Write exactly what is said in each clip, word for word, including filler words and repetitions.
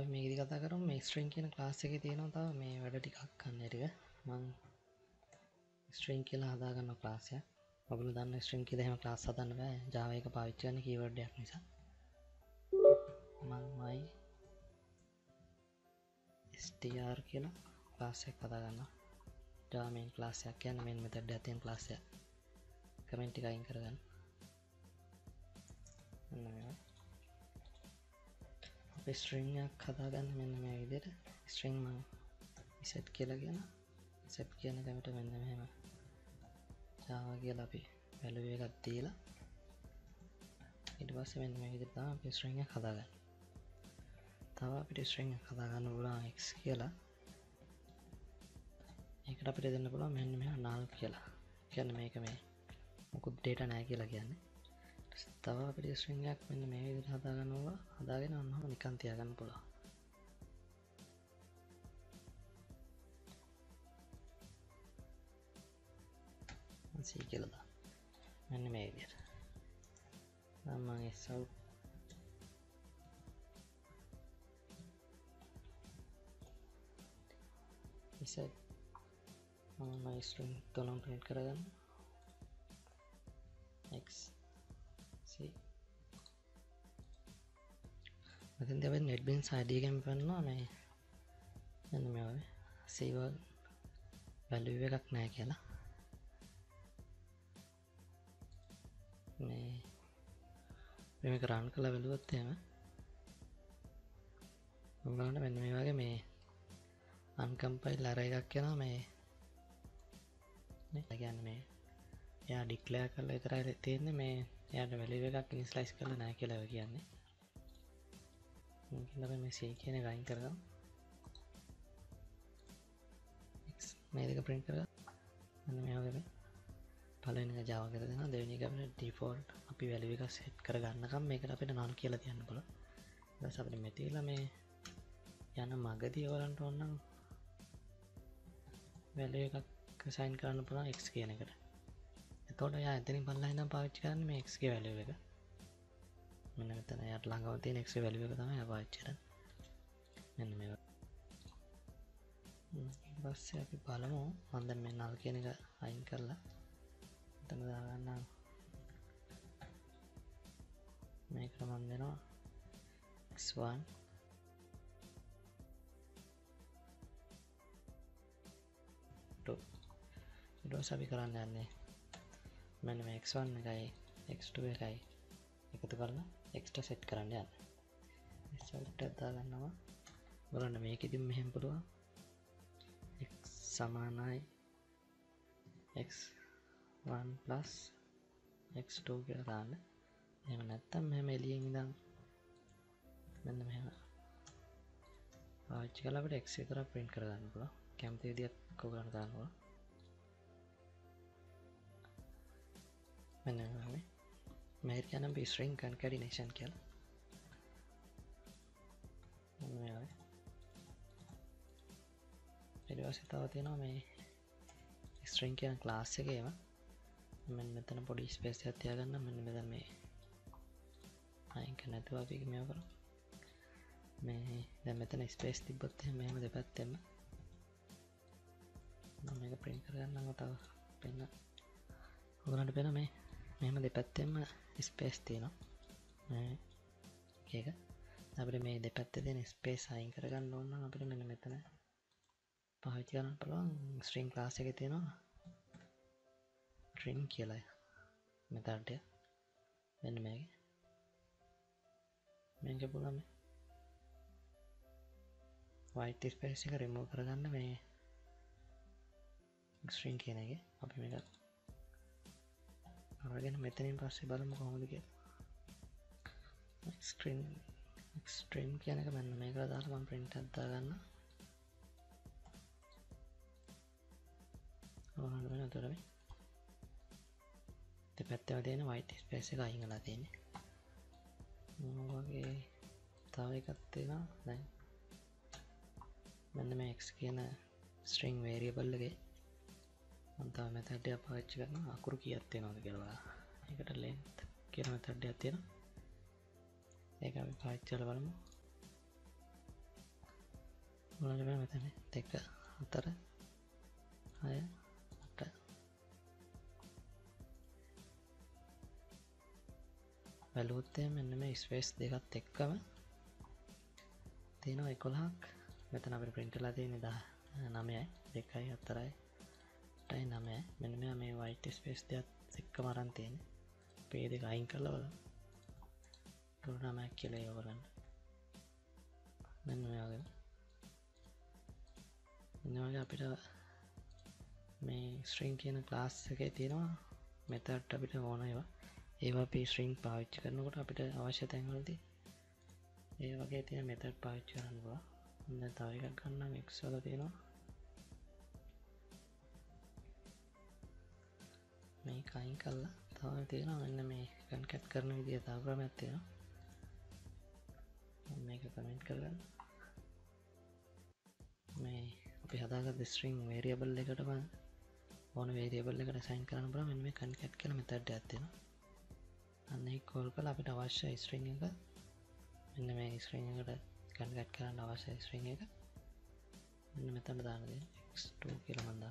අපි මේක ඉදි කතා කරමු මේ string කියන class එකේ තියෙනවා තව මේ වැඩ ටිකක් ගන්න ටික මම string කියලා හදා ගන්න class එක. ඔයගොල්ලෝ දන්න string කියලා එහෙම class හදන්න බෑ Java එක පාවිච්චි කරන keyword එකක් නිසා. මමයි str කියලා class එකක් හදා ගන්නවා. Java main class එකක් කියන්නේ main method එකේ තියෙන class එක. Comment ටික අයින් කරගන්න. නෑ string එකක් හදාගන්න මෙන්න මේ විදිහට string මම set කියලා කියන set කියන දෙමට මෙන්න මෙහෙම Java කියලා අපි value එකක් දීලා ඊට පස්සේ මෙන්න මේ විදිහට තමයි අපි string එකක් හදාගන්නේ. තව අපිට string එකක් හදාගන්න පුළුවන් x කියලා. ඒකට අපිට දෙන්න පුළුවන් මෙන්න මෙහෙම null කියලා. කියන්නේ මේක මේ මොකුත් data නැහැ කියලා කියන්නේ. තව අපිට string එකක් මෙන්න මේ විදිහට හදා ගන්නවා හදාගෙන අන්නම නිකන් තියා ගන්න පුළුවන්. අන්සි කියලා දා. මෙන්න මේ විදිහට. නම් මම එසව් ඉතින් මම මේ string තුනම print කරගන්න. x මෙතෙන්දී අපි netbeans ide එකෙන් පෙන්නනවා මේ එන්න මේ වගේ save value එකක් නැහැ කියලා. මේ මේක run කරලා බලුවත් එහෙම බලන්න මෙන්න මේ වගේ මේ uncompiled array එකක් යනවා මේ නේ. ඒ කියන්නේ මේ එයා declare කරලා විතරයි තියෙන්නේ මේ එයාට value එකක් initialize කරලා නැහැ කියලා කියන්නේ. මම මේ C කියන එක අයින් කරගමු. X මේ දෙක print කරගමු. මම මේ වගේ පළවෙනි එක Java කියලා දෙනවා. දෙවෙනි එක අපිට default අපි value එක set කරගන්නකම් මේකට අපිට null කියලා තියන්න පුළුවන්. ඊට පස්සේ අපිට මෙතනලා මේ යන මගදී වලන්ට ඕන නම් value එකක් assign කරන්න පුළුවන් X කියන එකට. එතකොට යා එතනින් බලලා ඉඳන් පාවිච්චි කරන්නේ මේ X ගේ value එක. මෙන්න මෙතන යට ළඟව තියෙන x value එක තමයි පාවිච්චි කරන්නේ. මෙන්න මේක. ඊට පස්සේ අපි බලමු මම දැන් මේ null කියන එක අයින් කරලා මෙතන දාගන්නම්. මේකට මම දෙනවා x one two. ඊට පස්සේ අපි කරන්න යන්නේ මෙන්න මේ x one එකයි x two එකයි එකතු කරලා extra set කරන්න යන්න. result එක දාගන්නවා. බලන්න මේක ඉදින් මෙහෙම පුළුවන්. x සමානයි x one + x two කියලා දාන්න. එහෙම නැත්නම් මෙහෙම එළියෙන් ඉඳන් මෙන්න මෙහෙම පාවිච්චි කරලා අපිට x විතර print කරගන්න පුළුවන්. කැමති විදිහට කෝගන්න දානවා. මෙන්න මෙහෙම මේක යන බී string concatenation කියලා. මේ වගේ. ඊට පස්සේ තව තියෙනවා මේ string කියන class එකේම මම මෙතන පොඩි space එකක් තියාගන්න මම මෙතන මේ අයින් කරන්න නැතුව අපි මේව කරමු. මේ දැන් මෙතන space තිබ්බොත් එහෙනම් මෙහෙම දෙපැත්තෙම මම මේක print කරගන්නම් තව වෙන. ඔයාලට වෙන මේ මෙහෙම දෙපැත්තෙම ස්පේස් තියෙනවා. මේ එක එක. අපිට මේ දෙපැත්තේ තියෙන ස්පේස් අයින් කරගන්න ඕන නම් අපිට මෙන්න මෙතන පාවිච්චි කරන්න පුළුවන් string class එකේ තියෙනවා string කියලා. මෙතනට මෙන්න මේක. මේක බලන්න. white space එක remove කරගන්න මේ string කියන එකේ අපි මේක අරගෙන මෙතනින් පස්සේ බලමු කොහොමද කියලා. string string කියන එක මම මේකට දාලා මම print එකක් දාගන්න. ඔයාලා වෙන අතට මේ දෙපැත්තම තියෙන white space එක අයින් කරලා තියෙන්නේ. මොන වගේ තව එකක් තියෙනවා දැන් මම මේ x කියන string variable එකේ අන්තම method එක පාවිච්චි කරන අකුරු කීයක් තියෙනවද කියලා. ඒකට length කියන method එකක් තියෙනවා. ඒක අපි පාවිච්චි කරලා බලමු. Menunjukkan metode tiga antara saya ada. Value होते हैं मैंने में स्पेस देखा तेक्का में तीनों इक्वल हक मैं तो ना भी प्रिंट लाते नहीं था नामे आए देखा ही अतरा है टाइ नामे आए मैंने में हमें वाइट स्पेस दिया तेक्का मारन तीन पे देखा आइन कर लो तो नामे अकेले हो गया मैंने में आ गया मैंने वाले आप इधर मैं स्ट्रिंग की ना क्लास से के तीनों मैं तो अट्टा भी तो होना ही हुआ एवा पे स्ट्रिंग पाविच्चि करनකොට අපිට අවශ්‍ය තැන්වලදී ඒ වගේ තියෙන මෙතඩ් පාවිච්චි කරන්න ඕවා. දැන් තව එකක් ගන්නම් x වල තියෙනවා. මේක අයින් කළා. තව තියෙනවා මෙන්න මේ කන්කැට් කරන විදිය තව ක්‍රමයක් තියෙනවා. මේක කමෙන්ට් කරගන්න. මේ අපි හදාගත්ත string variable එකට බලන්න ඕන variable එකට assign කරන්න පුළුවන් මෙන්න මේ කන්කැට් කියලා මෙතඩ් එකක් තියෙනවා. अन्य कॉल कल आप इतना आवश्यक स्ट्रिंग का मैंने मैं स्ट्रिंग का कंकैट करना आवश्यक स्ट्रिंग का मैंने में तब दान दे एक्स टू के लिए मंदा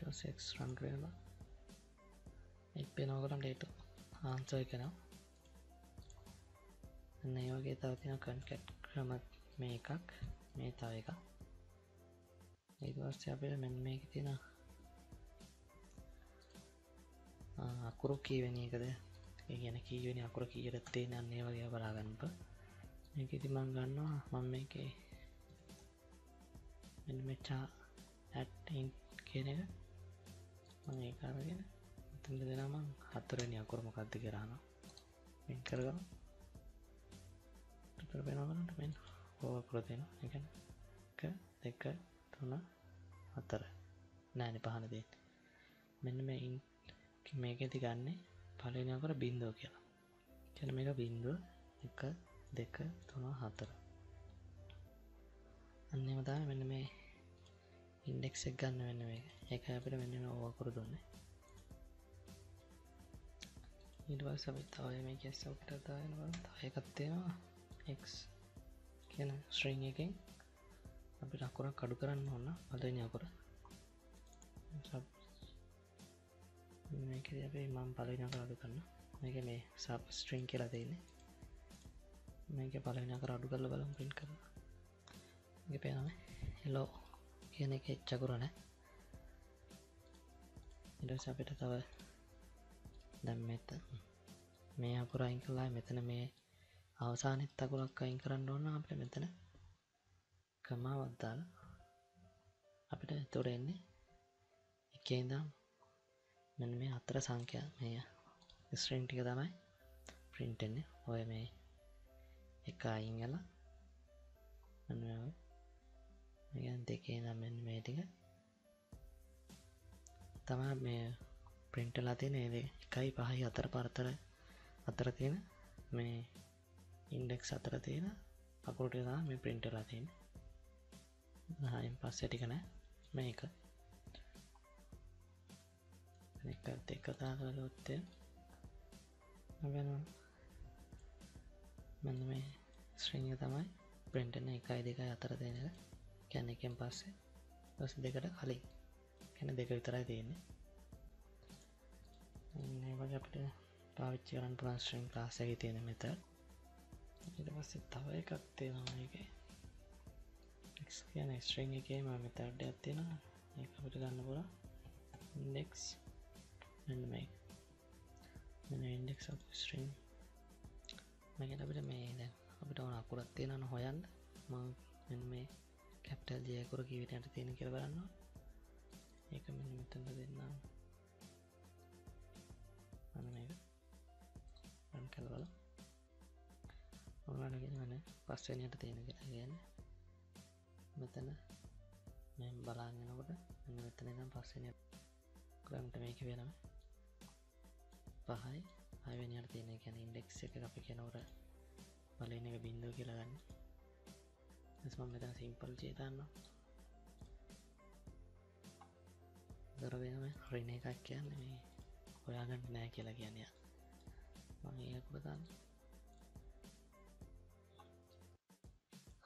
तो सेक्स रन करेगा एक पे नौकर डेट आंसर करना नहीं होगी तब तीनों कंकैट क्रमत में एकक में तावेगा एक बार से आप इधर में कितना आकरो की बनी करते ये ना की बनी आकरो की ये रत्ते ना ने वाले आप आगन पर मैं कितना गाना मम्मी के मैंने में चार एट इन किने का मैं एक आर किने तुम लोग ना मां हाथों ने आकरो मुकाद्दे के रहना मैं करूँगा तो फिर बना बना तो मैं वो आकरो देना ठीक है ना क्या देख कर ना अतर नहीं पहाने दे मैंने मैं इन कि मैं क्या दिखाने पहले यहाँ पर बिंदु क्या चल मेरा बिंदु एक देखकर थोड़ा हाथर अन्य बता मैंने मैं इंडेक्स एक गाने मैंने मैं एक यहाँ पर मैंने मैं ओवर कर दोने इधर सब इतना है मैं कैसे उठाता है ना तो एक अत्ते ना एक्स क्या ना स्ट्रिंग एक अभी आकरा कट करना होना अदर नहीं आकरा सब मैं क्या अभी माम पाले ना करा करना मैं क्या मैं सब स्ट्रिंग के लाते ही ने मैं क्या पाले ना करा कर लो बालम प्रिंट करना ये पे ना हेलो ये ने क्या चकरा ना इधर से आप इधर तब दम में तो मैं आकरा इंकल आए में तो ना मैं आवश्यक नहीं तकरा का इंकरण रोना आपने में तो ना කමාවක් දාලා අපිට එතකොට එන්නේ එකේ ඉඳන් මෙන්න මේ හතර සංඛ්‍යා මේ ස්ට්‍රින්ග් ටික තමයි print වෙන්නේ. ඔය මේ එක අයින් ගලා මෙන්න මේ මෙයන් දෙකේ නම් මෙන්න මේ ටික තමයි මේ print වෙලා තියෙන මේ එකයි පහයි හතර පතර අතර තියෙන මේ ඉන්ඩෙක්ස් අතර තියෙන අකුරු ටික තමයි මේ print වෙලා තියෙන්නේ. हाँ इन पास से ठीक है ना मैं एक एक करते करता हूँ तो होते अबे ना मैंने मैं स्ट्रिंग का तमाय प्रिंटर ने एक आई देखा यात्रा तरह देने का क्या नहीं कि इन पास से बस देखा था खाली क्या नहीं देखा इतना ही देने नहीं बस अपने पाविच्ची करने पुराने स्ट्रिंग क्लास से ही देने में तर इधर बस इतना ही करते हैं ना ये स्ट्रिंग स्ट्रिंग के मैं मेथड देते ना एक अपडेट करना बोला इंडेक्स एंड मैं मैंने इंडेक्स ऑफ स्ट्रिंग मैं क्या अपडेट मैं इधर अपडेट और आपको रखते ना न होया ना मैं मैं कैपिटल जे करो की विनर तीन के बारे ना एक मैंने मेथड देना मैंने रन कर वाला और लगे मैंने पास से नहीं तीन के लगे ना මෙතන මම බලන් යනකොට මෙන්න මෙතන ඉඳන් පස්සේ නේ ක්‍රමයට මේක වෙනම පහයි හය වෙනියට තියෙන ඒ කියන්නේ ඉන්ඩෙක්ස් එක අපි කියනකොට බලන එක බිංදුව කියලා ගන්න. ඊස් මම මෙතන සිම්පල් ජී දානවා. දර වෙනම රින එකක් කියන්නේ මේ හොයාගන්න නෑ කියලා කියන්නේ. पानी है पता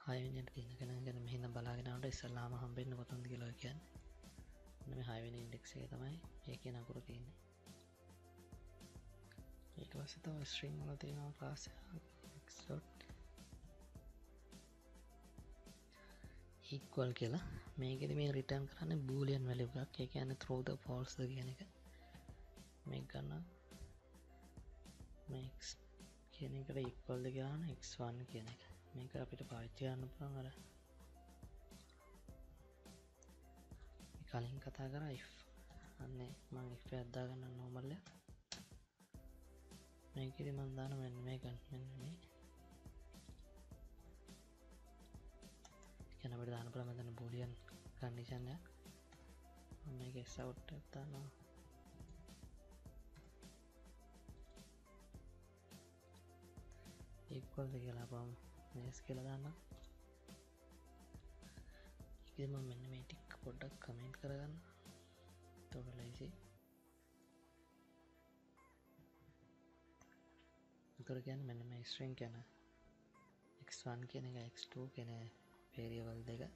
हाईवे तीन मेहनत बलागे सलाम हम बेन गए हाईवे इंडेक्स एक एक वर्ष तो स्ट्रिंग वाला तीन क्लास इक्वल के मैं रिटर्न कराने बूलियन वैल्यू का क्या थ्रू द फॉल्स मैं करना मैं एक्स कहने का इक्वल दिखाने एक्स वन कहने का मैं क्या आप पावित कर कलिंग कथा करा इफ अने मैं इफ अदा नॉर्मल मैं कि मन दान मैं मैं मैं क्या बड़े दान पर मैं बूलियन कंडीशन है मैं कैसा उठता ना इक्वल दिखेगा हम मैं इसके लगाना कि मैं मैथमेटिक प्रोडक्ट कमेंट करेगा ना तो लाइजी कर क्या मैंने मैं स्ट्रिंग क्या ना एक्स वन के ना एक्स टू के ना वेरिएबल देगा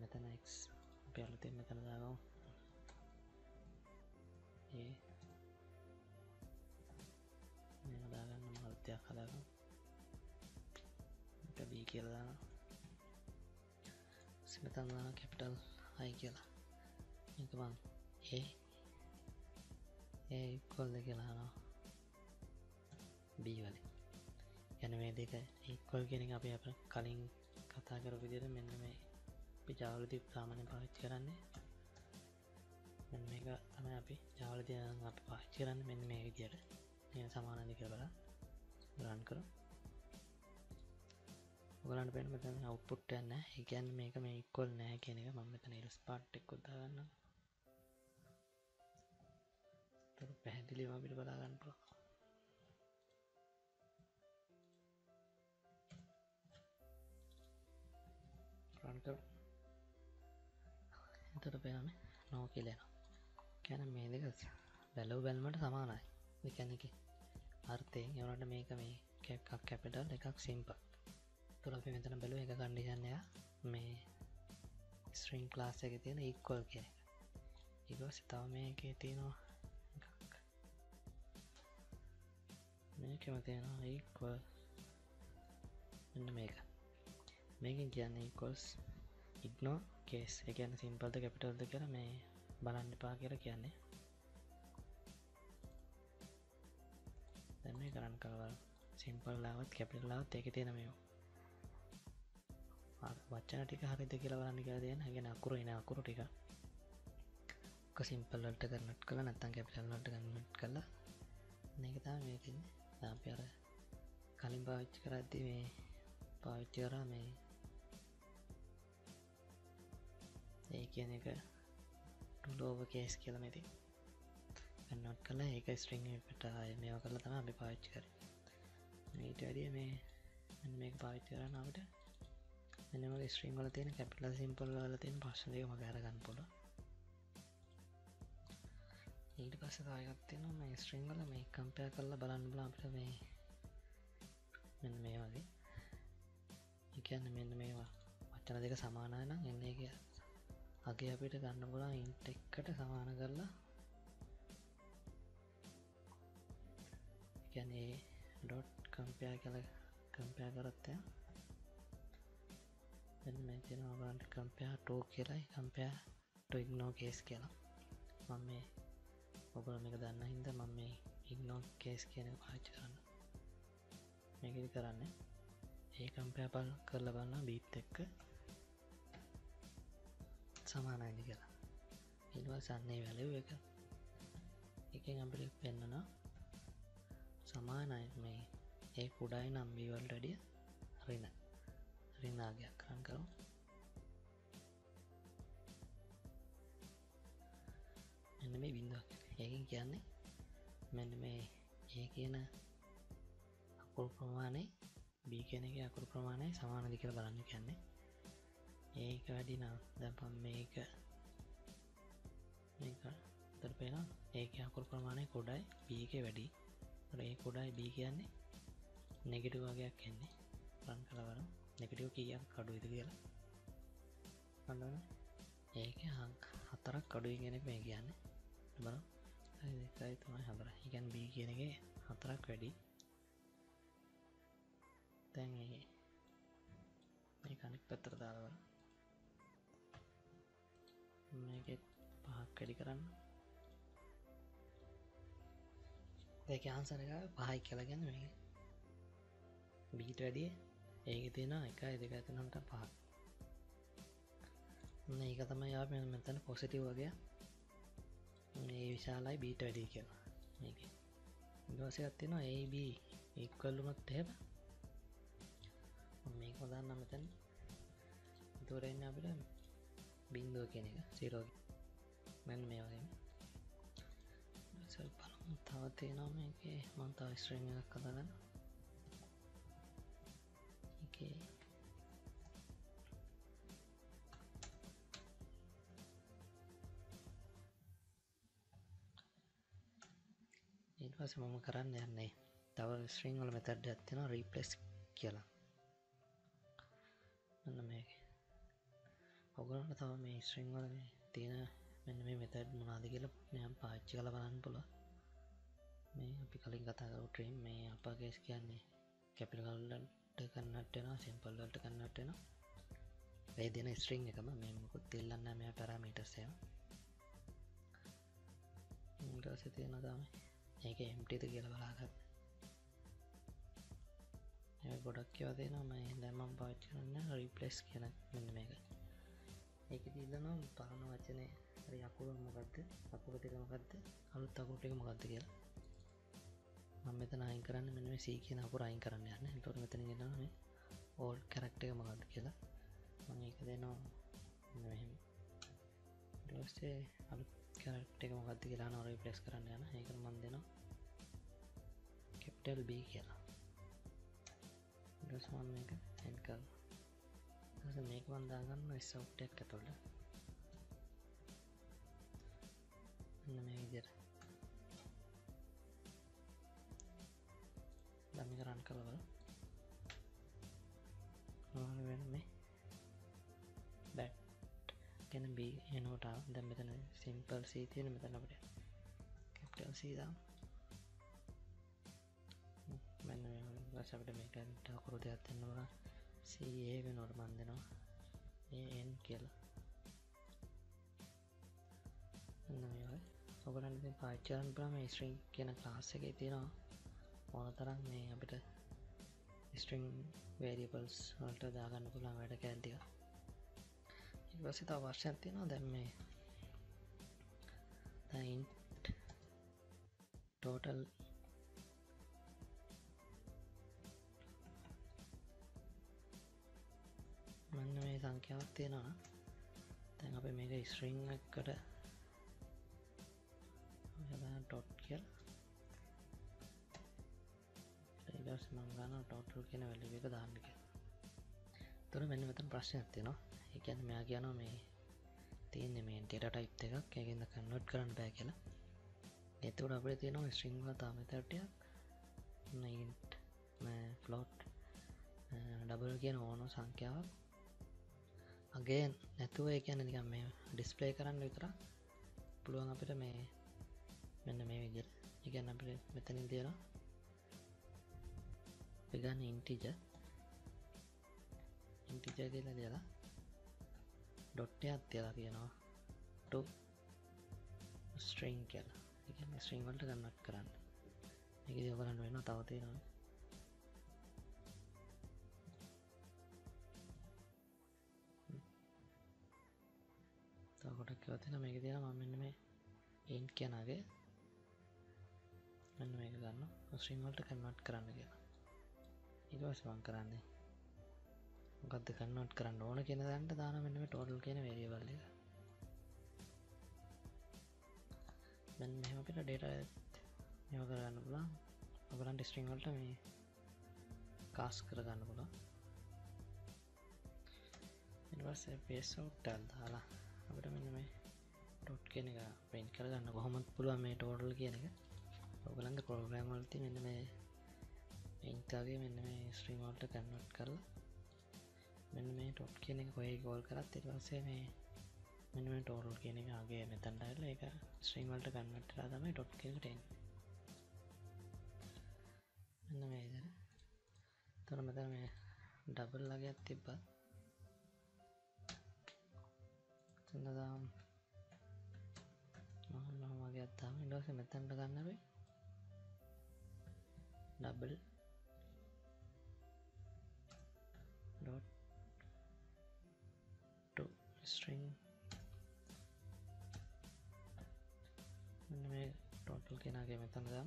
मैं तना एक्स पहले तो मैं तना जागा हूँ ये मैं जागा ना मल्टिया खड़ा हूँ तभी किया था ना इसमें तना कैपिटल आई किया ये तो बांग ए ए इक्वल देगा ना बी वाले यानी मैं देखा है इक्वल के नहीं यहाँ पर कलिंग कथा कर मैंने मैं जावल दी सामने पावित कराने मैंने मैं का हमें यहाँ पे जावल दी यहाँ पे पावित कराने मैंने मैं दिया था यहाँ सामान दिखा बड़ा ग्रान करो ग्रान पेन में तो मैं आउटपुट टैन है एक यानी मैं का मैं इक्वल नहीं कहने का मम्मी तो नहीं रिस्पार्ट को दागना तो पहले लिए वहाँ पे बड़ा गान पड़ा नौ के लेना क्या ना मे दिखा बेलव बेलमेंट सामान है दिखाने की अर्थ एवं मे का मे क्या कैपिटल एक सिंपल तो अभी मैं इतना बेलव एक कंडीशन है मैं स्ट्रिंग क्लास के तीन इक्वल के इक्वल सीता मे के तीनों मैं क्या तीनों इक्वल मे का मैं क्या इक्वल इग्नोर केस क्या सिंपल तो कैपिटल तो क्या मैं बनाने पा के क्या मैं करंट करवा सिंपल लावत कैपिटल लावत देखे थे ना मैं बच्चा ना टीका हर देखे वाला निकाल दिया ना क्या आकुरो इन्हें आकुरो टीका का सिंपल लट कर नट कला ना कैपिटल लट कर नट कला नहीं कहता मैं यहाँ पे खाली पावित करा दी मैं पावित करा मैं एक यानी का टूलो ओवर केस के में थी नोट करना एक स्ट्रिंग में पटा है मैं वो कर लेता ना अभी पावित कर मैं इट आइडिया में मैंने मैं पावित करा ना बेटा मैंने वो स्ट्रिंग वाला तीन कैपिटल सिंपल वाला तीन भाषण देखो मगर गान बोला इट पास तो आएगा तीनों मैं स्ट्रिंग वाला मैं कंपेयर कर ला बलान बला बेटा मैं मैंने मैं वाली ये क्या मैंने मैं अच्छा देखा सामान है ना इन्हें क्या आगे आप गन बोला इंटेक्ट सामान कर ला क्या नहीं डॉट कंपेयर कर कंपेयर करते हैं मैं तीन कंपेयर टू के कंपेयर टू इग्नोर केस के मम्मी ओपर मैं दाना हिंदा मम्मी इग्नोर केस के मैं कराने ये कंपेयर पर कर लगाना बीत तक समान है निकला इन बार सामने वाले हुए का एक एक अपने पेन ना समान है मैं एक उड़ाई नाम भी ऑलरेडी रीना रीना आ गया करण करो मैंने में बिंदु एक क्या नहीं मैंने में एक है ना आकुल प्रमाण है बी के ने क्या आकुल प्रमाण है समान निकला बनाने क्या नहीं एक आदि ना जब हम मेक मेक तब पे ना एक यहाँ कुल प्रमाणे कोड़ाई बी के वैडी ray kuda b කියන්නේ negative වර්ගයක් එන්නේ run කළා බලමු negative කීයක් අඩුයිද කියලා බලන්න ඒකේ අංක හතරක් අඩුයි කියන එක මේ කියන්නේ බලන්න දෙකයි තුනයි හතරයි කියන්නේ b කියන එකේ හතරක් වැඩි දැන් මේ මේක අනිත් පැත්තට දාලා බලන්න මේකේ පහක් වැඩි කරන්න देखिए आंसर है क्या भाई क्या लगे ना मेरे बीट रेडी है एक दिन ना एक आये देखा इतना उनका भाग नहीं कहता मैं यार मेरे में तो ना पॉजिटिव आ गया ये विशाल है बीट रेडी क्या ना ठीक है जो ऐसे आते ना ए बी इक्वल मत है बा मेरे को दान ना मतलब दो रेंज ना बिल्कुल बिंदु के नहीं का जीरो मैंने में वाले ಸ್ವಲ್ಪ ತವ ತೇನೋಮೇಗೆ ಮಂತಾ ಸ್ಟ್ರಿಂಗ್ ಹಾಕದಲ್ಲ ಓಕೆ ඊට පස්සේ මම කරන්න යන්නේ තව ස්ට්ರಿಂಗ್ වල මෙතඩ් එකක් තියෙනවා රීප්ලේස් කියලා මම මේක ඔයගොල්ලන්ට තව මේ ස්ට්ರಿಂగ్ වල මේ තියෙන मैंने मैं मेथड बना दी गया मैं हम पाँच चला बनाने बोला मैं अभी कल ही कथा करूँ ट्रेन में आप आगे इसके आने कैपिटल डट करना टेना सिंपल डट करना टेना वही देना स्ट्रिंग है कम मैं मुझको तेल लाना मेरा पैरामीटर्स है उधर से तेल ना था मैं एक एम्प्टी तो गया बना था ये बोर्ड क्या देना मैं दरम्यान पाँच चलना रिप्लेस किया मैंने एक दिन ना पाना वचने अरे आकुल मगाते आकुल तेरे मगाते हम ताकुल टेक मगाते क्या हम में तो ना आइंग कराने मैंने सीखी ना आकुल आइंग कराने यार ने तो में तो नहीं ना हमें और कैरेक्टर का मगाते क्या हम एक दिन नहीं दोस्ते अब कैरेक्टर का मगाते क्या ना और रिप्लेस कराने यार ना एक दिन मान देना कैपिटल बी क्या दोस्त मान में क्या एंड कर उसे मेक बंदा आकर ना इससे अपडेट कर तोड़ ना मैं इधर दामी करान कर लो नॉन वेन में बैट कैन बी ये नोट आव दम में तो ना सिंपल सी थी ना में तो ना बढ़िया कैपिटल सी था मैंने बस अपडेट मेक कर ठाकुर दिया था ना बड़ा सी ए भी नॉर्मल देना ए एन केला नहीं है अब रात में पाँच चरण पर मैं स्ट्रिंग के ना क्लास से कहती ना और तरह मैं यहाँ पे स्ट्रिंग वेरिएबल्स अल्टर दागा निकला मैंने कह दिया एक बार से तो आवाज़ आती ना दर में टाइम टोटल मैंने में संख्या आती ना तो यहाँ पे मेरे स्ट्रिंग कर डॉट किया इधर से मांगा ना डॉट के ना वैल्यू का दान किया तो ना मैंने मतलब प्रश्न आते ना ये क्या मैं आ गया ना मैं तीन में डेटा टाइप देगा क्या किन्हें कन्वर्ट करना बैग किया ना ये तो उड़ा पड़े तीनों स्ट्रिंग का तामे तब टिया नहीं मैं फ्लोट डबल किया ना ओनो संख्या अगेन नेतू एक क्या नहीं दिखा मैं डिस्प्ले कराने इतना पुलवाना पे तो मैं मैंने मैं इधर ये क्या ना पे मैं तो नहीं दे रहा बेगा नहीं इंटीजर इंटीजर के लिए दे रहा डॉट या दे रहा क्या ना तो स्ट्रिंग क्या ना ये क्या मैं स्ट्रिंग वाला करना कराना ये क्या कराना है ना ताऊ दे रहा तो घोड़ा क्या होता है ना मैं कहती हूँ ना मैंने में एंड क्या ना गया मैंने में क्या करना उस रिंग वाले कन्वर्ट कराने के ना इधर से बांग कराने उनका तो कन्वर्ट कराना वो ना क्या ना दान तो दाना मैंने में टोटल क्या ना वेरिएबल लेगा मैंने में वहाँ पे ना डेटा में वगैरह करना बोला वगैरह डिस्ट्रिंग वाले में कास्ट कर करना बोला इधर से पेस्ट आउट डाल दाला अब तो मैंने में डॉट के निकाल पेंट कर करना बहुत मत पुलवा में टोटल किया निकाल उपलब्ध प्रोग्राम होती मैंने मैं इनका भी मैंने मैं स्ट्रिंग ऑल्टर कन्वर्ट कर ला। मैंने मैं टोट के ने कोई गोल करा तेरे पास से मैं मैंने मैं टोट के ने आगे मैं तंडा है लेकर स्ट्रिंग ऑल्टर कन्वर्ट करा था मैं टोट के टेन मैंने मैं इधर तो मतलब मैं डबल लगे तिब्बत तो नज़ाम मालूम हम आगे आता हूँ इधर से मैं तंडा करना भी डबल डॉट टू स्ट्रिंग मैंने टोटल के नाके में तंगा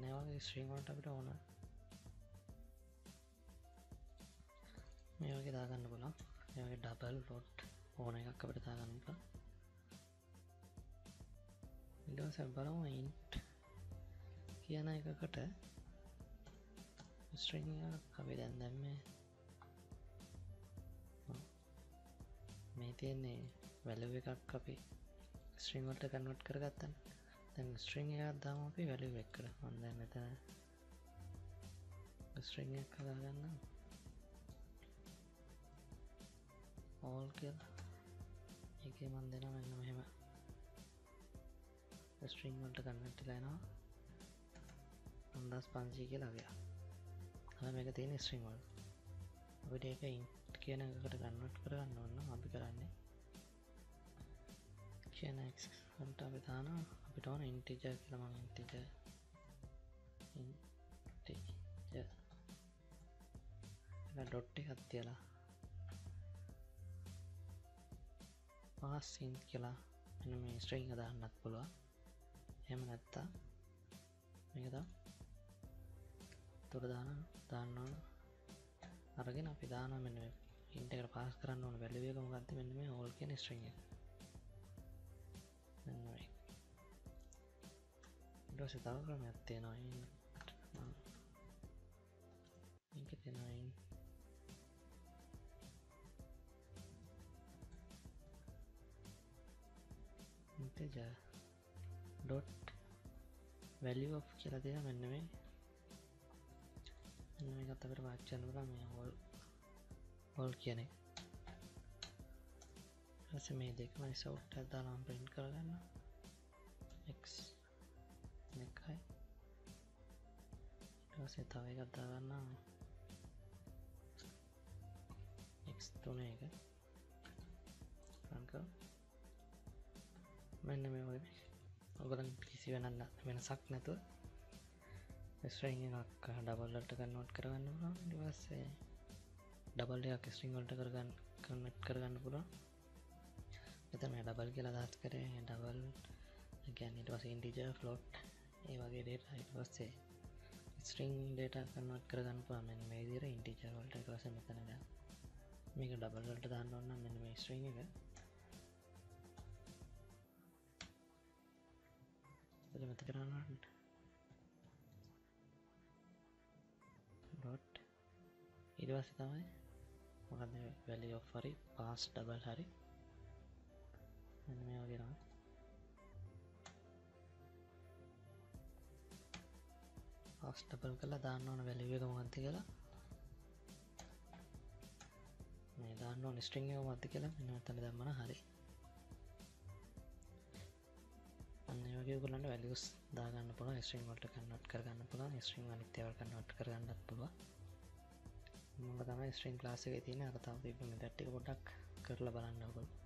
नया वाला स्ट्रिंग और टबी होना मैं वाले दागन बोला मैं वाले डबल डॉट होने का कपड़े दागन बोला इधर से बड़ा इंट किया ना एक कट है स्ट्रिंग या कभी दंदन में मैं तेने वैल्यू भी कट कभी स्ट्रिंग वाले कन्वर्ट कर करता है तब स्ट्रिंग या दामों पे वैल्यू बेक कर अंदर में तो स्ट्रिंग या का करना ऑल के एक ही मंदिर ना मैंने मेहमान स्ट्रिंग वाले कन्वर्ट लेना अंदाज़ पाँच जी के लग गया हमें मेरे तीन स्ट्रिंग वाल अभी देखा इंट किया ना कर कन्वर्ट कर करना ना अभी कराने किया ना एक्स अंत अभी था ना अभी तो ना इंटीजर के लिए मांग इंटीजर इंटीजर ना डॉट्टे का त्याला पास इंट के लिए इनमें स्ट्रिंग का दान नत पुला है मनता मेरे दा तोड़ाना दाना अरगे ना फिर दाना मैंने इंटेग्रेट पास कराना उन वैल्यू को मुकाते मैंने में होल के निस्ट्रिंग है मैंने इधर से ताऊ कर मैं तेना इन इनके तेना इन इनके जा डॉट वैल्यू ऑफ क्या देना मैंने में मैंने कहा तब बात चल रहा मैं और और किया नहीं ऐसे मैं देखा मैं इसे उठा दाल हम प्रिंट कर लेना एक्स देखा है तो ऐसे तवे का दाल ना एक्स तो नहीं है प्रिंट करो मैंने मैं वो अगर किसी बना ना मैंने साख ना तो स्ट्रिंग का डबल ऑल्ट कन्वर्ट करवाने पूरा दिवस से डबल या स्ट्रिंग ऑल्ट कर कन्वर्ट करवाने पूरा इधर मैं डबल के लादात करें double again it was integer float ये वाले डेटा इट वाज से स्ट्रिंग डेटा कन्वर्ट करवाने पूरा मैंने में इधर इंटीजर ऑल्ट इट वाज से मिलता नहीं था मेरे डबल ऑल्ट दान लोना मैंने में स्ट्रिंग है तो मत कराना डॉट इधर से तब है मगर मैं वैल्यू ऑफ हरी पास डबल हरी मैंने मैं आगे रहा पास डबल कला दान नॉन वैल्यू का माध्यम कला मैं दान नॉन स्ट्रिंग का माध्यम कला मैंने तने दम मना हरी වගේ ඔයගොල්ලන්ට values දාගන්න පුළුවන් string වලට convert කරගන්න පුළුවන් string අනිත් ඒවා convert කරගන්නත් පුළුවන් මම තමයි string class එකේ තියෙන අර තව තිබ්බ method එක පොඩ්ඩක් කරලා බලන්න ඕගොල්ලෝ